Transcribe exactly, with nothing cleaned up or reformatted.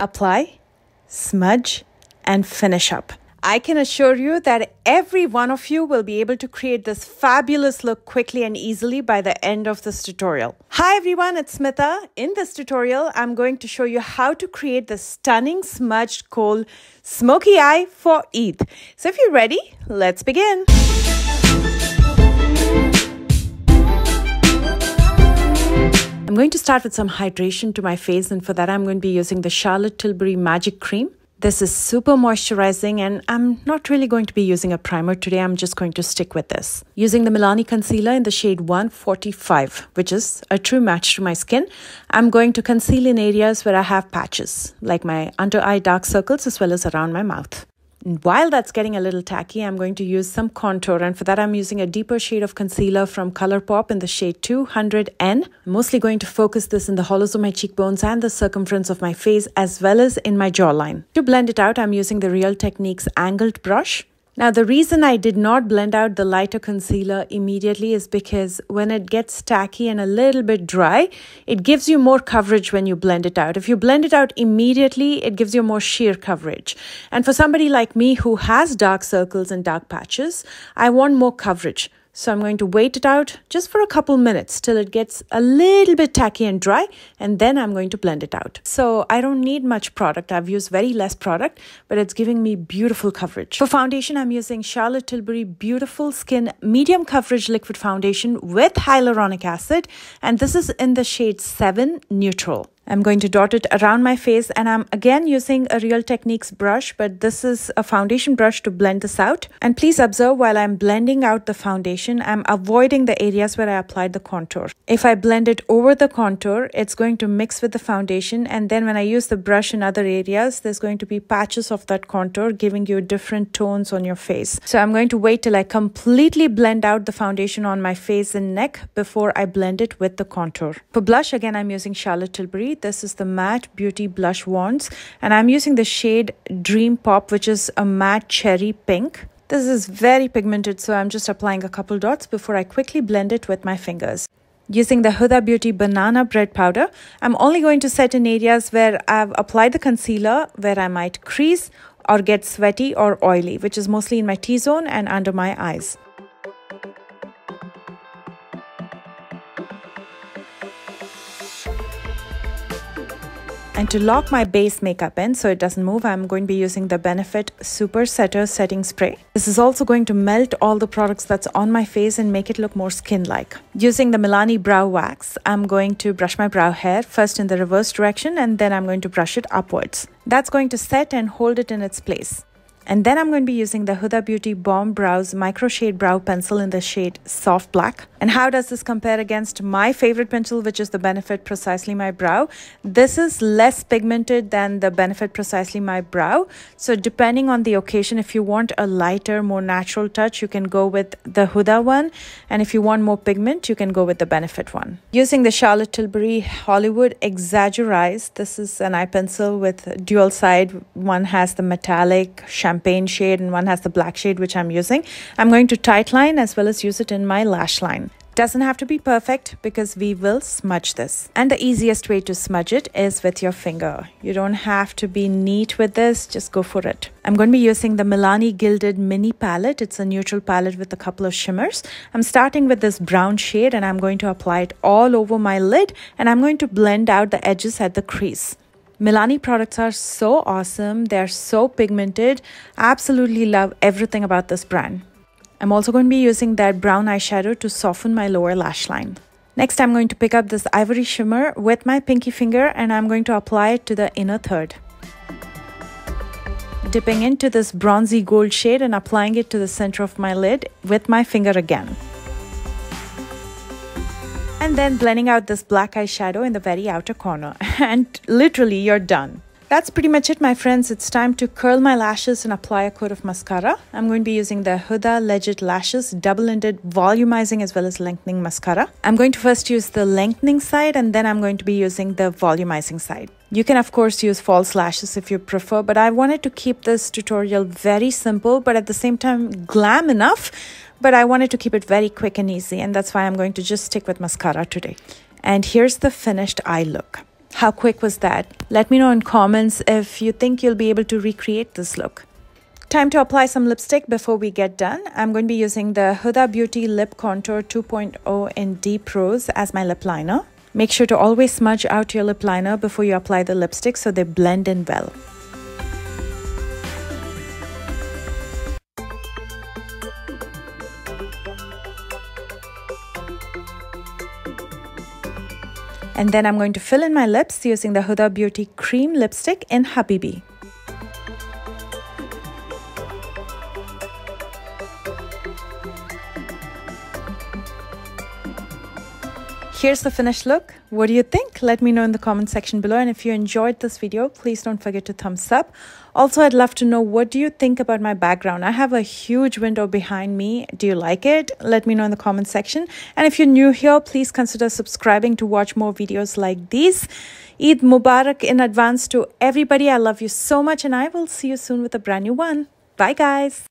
apply, smudge, and finish up. I can assure you that every one of you will be able to create this fabulous look quickly and easily by the end of this tutorial. Hi everyone, it's Smitha. In this tutorial, I'm going to show you how to create this stunning smudged coal smoky eye for Eid. So if you're ready, let's begin. I'm going to start with some hydration to my face, and for that I'm going to be using the Charlotte Tilbury Magic Cream. This is super moisturizing, and I'm not really going to be using a primer today. I'm just going to stick with this. Using the Milani concealer in the shade one forty-five, which is a true match to my skin, I'm going to conceal in areas where I have patches, like my under eye dark circles as well as around my mouth. And while that's getting a little tacky, I'm going to use some contour, and for that I'm using a deeper shade of concealer from ColourPop in the shade two hundred N. I'm mostly going to focus this in the hollows of my cheekbones and the circumference of my face as well as in my jawline. To blend it out, I'm using the Real Techniques angled brush. Now, the reason I did not blend out the lighter concealer immediately is because when it gets tacky and a little bit dry, it gives you more coverage when you blend it out. If you blend it out immediately, it gives you more sheer coverage. And for somebody like me who has dark circles and dark patches, I want more coverage. So I'm going to wait it out just for a couple minutes till it gets a little bit tacky and dry, and then I'm going to blend it out. So I don't need much product. I've used very less product, but it's giving me beautiful coverage. For foundation, I'm using Charlotte Tilbury Beautiful Skin Medium Coverage Liquid Foundation with Hyaluronic Acid, and this is in the shade seven Neutral. I'm going to dot it around my face, and I'm again using a Real Techniques brush, but this is a foundation brush to blend this out. And please observe, while I'm blending out the foundation, I'm avoiding the areas where I applied the contour. If I blend it over the contour, it's going to mix with the foundation, and then when I use the brush in other areas, there's going to be patches of that contour giving you different tones on your face. So I'm going to wait till I completely blend out the foundation on my face and neck before I blend it with the contour. For blush, again, I'm using Charlotte Tilbury. This is the Matte Beauty Blush Wands, and I'm using the shade Dream Pop, which is a matte cherry pink. This is very pigmented, so I'm just applying a couple dots before I quickly blend it with my fingers. Using the Huda Beauty Banana Bread Powder, I'm only going to set in areas where I've applied the concealer, where I might crease or get sweaty or oily, which is mostly in my T-zone and under my eyes. And to lock my base makeup in so it doesn't move, I'm going to be using the Benefit Super Setter Setting Spray. This is also going to melt all the products that's on my face and make it look more skin-like. Using the Milani Brow Wax, I'm going to brush my brow hair first in the reverse direction, and then I'm going to brush it upwards. That's going to set and hold it in its place. And then I'm going to be using the Huda Beauty BombBrows Micro Shade Brow Pencil in the shade Soft Black. And how does this compare against my favorite pencil, which is the Benefit Precisely My Brow? This is less pigmented than the Benefit Precisely My Brow. So depending on the occasion, if you want a lighter, more natural touch, you can go with the Huda one. And if you want more pigment, you can go with the Benefit one. Using the Charlotte Tilbury Hollywood Exaggerized, this is an eye pencil with dual side. One has the metallic champagne champagne shade and one has the black shade, which I'm using. I'm going to tightline as well as use it in my lash line. Doesn't have to be perfect because we will smudge this. And the easiest way to smudge it is with your finger. You don't have to be neat with this, just go for it. I'm going to be using the Milani Gilded Mini Palette. It's a neutral palette with a couple of shimmers. I'm starting with this brown shade, and I'm going to apply it all over my lid, and I'm going to blend out the edges at the crease. Milani products are so awesome. They're so pigmented. Absolutely love everything about this brand. I'm also going to be using that brown eyeshadow to soften my lower lash line. Next, I'm going to pick up this ivory shimmer with my pinky finger, and I'm going to apply it to the inner third. Dipping into this bronzy gold shade and applying it to the center of my lid with my finger again. And then blending out this black eyeshadow in the very outer corner. And literally, you're done. That's pretty much it, my friends. It's time to curl my lashes and apply a coat of mascara. I'm going to be using the Huda Legit Lashes Double-Ended Volumizing as well as Lengthening Mascara. I'm going to first use the lengthening side, and then I'm going to be using the volumizing side. You can, of course, use false lashes if you prefer, but I wanted to keep this tutorial very simple, but at the same time glam enough. But I wanted to keep it very quick and easy, and that's why I'm going to just stick with mascara today. And here's the finished eye look. How quick was that? Let me know in comments if you think you'll be able to recreate this look. Time to apply some lipstick before we get done. I'm going to be using the Huda Beauty Lip Contour two point oh in Deep Rose as my lip liner. Make sure to always smudge out your lip liner before you apply the lipstick so they blend in well. And then I'm going to fill in my lips using the Huda Beauty Cream Lipstick in Habibi. Here's the finished look. What do you think? Let me know in the comment section below. And if you enjoyed this video, please don't forget to thumbs up. Also, I'd love to know, what do you think about my background? I have a huge window behind me. Do you like it? Let me know in the comment section. And if you're new here, please consider subscribing to watch more videos like these. Eid Mubarak in advance to everybody. I love you so much and I will see you soon with a brand new one. Bye guys.